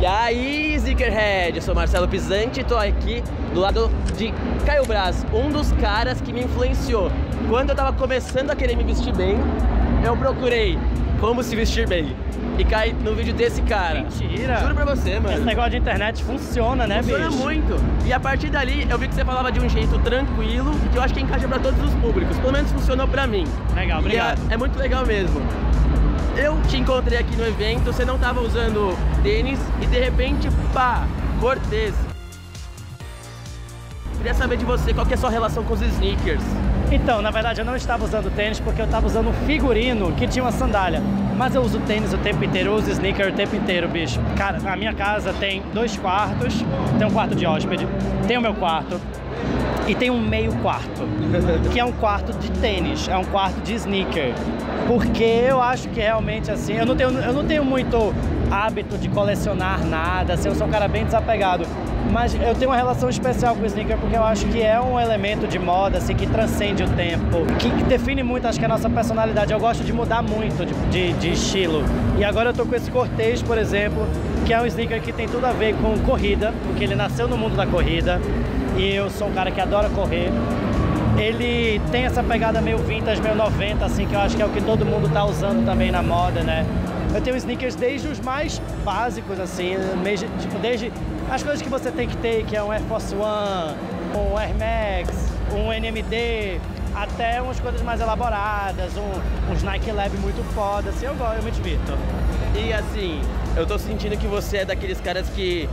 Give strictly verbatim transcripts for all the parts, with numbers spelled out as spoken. E aí, Sneakerhead, eu sou Marcelo Pizante e tô aqui do lado de Caio Braz, um dos caras que me influenciou. Quando eu tava começando a querer me vestir bem, eu procurei como se vestir bem. E cai no vídeo desse cara. Mentira! Juro pra você, mano. Esse negócio de internet funciona, né, bicho? Funciona muito. E a partir dali, eu vi que você falava de um jeito tranquilo, que eu acho que encaixa pra todos os públicos. Pelo menos funcionou pra mim. Legal, obrigado. É, é muito legal mesmo. Eu te encontrei aqui no evento, você não tava usando tênis e de repente, pá, Cortez. Queria saber de você, qual que é a sua relação com os sneakers? Então, na verdade, eu não estava usando tênis porque eu estava usando um figurino que tinha uma sandália. Mas eu uso tênis o tempo inteiro, eu uso sneaker o tempo inteiro, bicho. Cara, a minha casa tem dois quartos, tem um quarto de hóspede, tem o meu quarto e tem um meio quarto, que é um quarto de tênis, é um quarto de sneaker. Porque eu acho que realmente, assim, eu não tenho, eu não tenho muito hábito de colecionar nada, assim, eu sou um cara bem desapegado. Mas eu tenho uma relação especial com o sneaker porque eu acho que é um elemento de moda, assim, que transcende o tempo, que define muito, acho que a nossa personalidade. Eu gosto de mudar muito de, de, de estilo. E agora eu tô com esse Cortez, por exemplo, que é um sneaker que tem tudo a ver com corrida, porque ele nasceu no mundo da corrida e eu sou um cara que adora correr. Ele tem essa pegada meio vintage, meio noventa, assim, que eu acho que é o que todo mundo tá usando também na moda, né? Eu tenho sneakers desde os mais básicos, assim, mesmo, tipo, desde as coisas que você tem que ter, que é um Air Force One, um Air Max, um N M D, até umas coisas mais elaboradas, um, uns Nike Lab muito foda, assim, eu gosto, eu me divirto. E assim, eu tô sentindo que você é daqueles caras que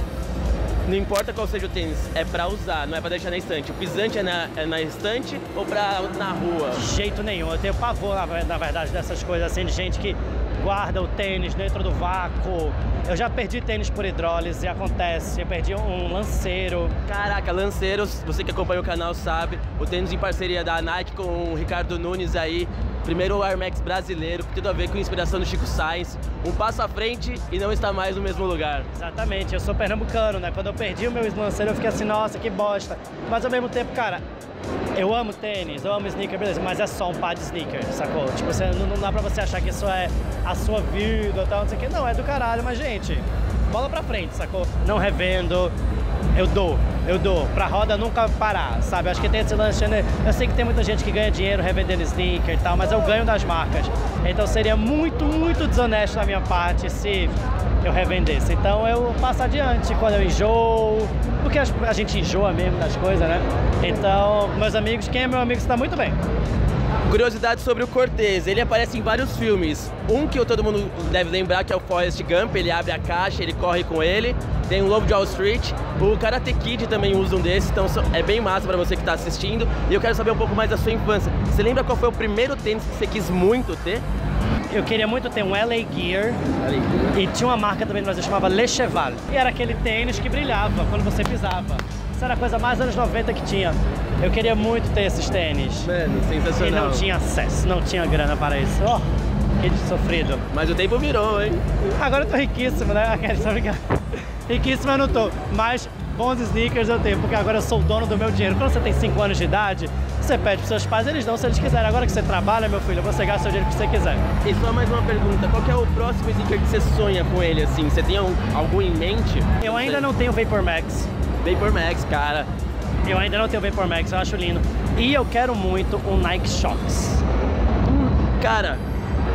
não importa qual seja o tênis, é pra usar, não é pra deixar na estante. O Pizante é na, é na estante ou pra na rua? De jeito nenhum, eu tenho pavor, na, na verdade, dessas coisas assim, de gente que guarda o tênis dentro do vácuo. Eu já perdi tênis por hidrólise, acontece. Eu perdi um lanceiro. Caraca, lanceiros, você que acompanha o canal sabe, o tênis em parceria da Nike com o Ricardo Nunes aí, primeiro Air Max brasileiro, que tem tudo a ver com a inspiração do Chico Sainz, um passo à frente e não está mais no mesmo lugar. Exatamente, eu sou pernambucano, né? Quando eu perdi o meu lanceiro eu fiquei assim, nossa, que bosta. Mas ao mesmo tempo, cara, eu amo tênis, eu amo sneaker, beleza, mas é só um par de sneaker, sacou? Tipo, você, não, não dá pra você achar que isso é a sua vida e tal, não sei o que. Não, é do caralho, mas, gente, bola pra frente, sacou? Não revendo, eu dou, eu dou. Pra roda nunca parar, sabe? Acho que tem esse lance, eu sei que tem muita gente que ganha dinheiro revendendo sneaker e tal, mas eu ganho das marcas. Então seria muito, muito desonesto da minha parte se eu revendesse. Então eu passo adiante quando eu enjoo, porque a gente enjoa mesmo das coisas, né? Então, meus amigos, quem é meu amigo está muito bem. Curiosidade sobre o Cortez, ele aparece em vários filmes. Um que todo mundo deve lembrar que é o Forrest Gump, ele abre a caixa, ele corre com ele. Tem o Lobo de Wall Street, o Karate Kid também usa um desses, então é bem massa pra você que tá assistindo. E eu quero saber um pouco mais da sua infância. Você lembra qual foi o primeiro tênis que você quis muito ter? Eu queria muito ter um L A Gear, e tinha uma marca também no Brasil chamava Le Cheval. E era aquele tênis que brilhava quando você pisava. Isso era a coisa mais anos noventa que tinha. Eu queria muito ter esses tênis. Mano, sensacional. E não tinha acesso, não tinha grana para isso. Oh, que sofrido. Mas o tempo virou, hein? Agora eu tô riquíssimo, né? Riquíssimo eu não tô, mas bons sneakers eu tenho, porque agora eu sou o dono do meu dinheiro. Quando você tem cinco anos de idade, você pede pros seus pais, eles dão se eles quiserem. Agora que você trabalha, meu filho, você gasta o dinheiro que você quiser. E só mais uma pergunta, qual que é o próximo sneaker que você sonha com ele, assim? Você tem algum em mente? Eu ainda não tenho Vapor Max. Vapor Max, cara. Eu ainda não tenho Vapor Max, eu acho lindo. E eu quero muito um Nike Shox. Hum, cara,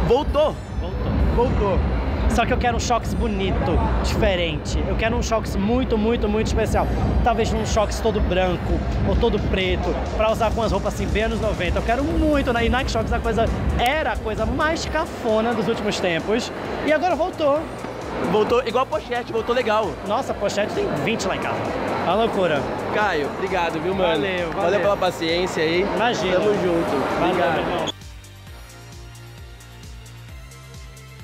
voltou. Voltou. Voltou. Só que eu quero um Shox bonito, diferente. Eu quero um Shox muito, muito, muito especial. Talvez um Shox todo branco ou todo preto, pra usar com as roupas assim, bem anos noventa. Eu quero muito, né? E Nike Shox a coisa, era a coisa mais cafona dos últimos tempos. E agora voltou. Voltou igual a pochete, voltou legal. Nossa, a pochete tem vinte lá em casa. Uma loucura. Caio, obrigado, viu, mano? Valeu, valeu. Valeu pela paciência aí. Imagina. Tamo junto. Valeu, obrigado. Meu irmão.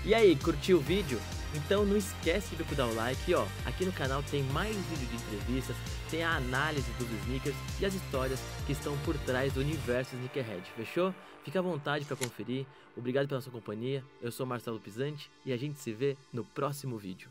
E aí, curtiu o vídeo? Então não esquece de dar o like. E, ó, aqui no canal tem mais vídeo de entrevistas, tem a análise dos sneakers e as histórias que estão por trás do universo sneakerhead, fechou? Fica à vontade para conferir. Obrigado pela sua companhia, eu sou Marcelo Pizante e a gente se vê no próximo vídeo.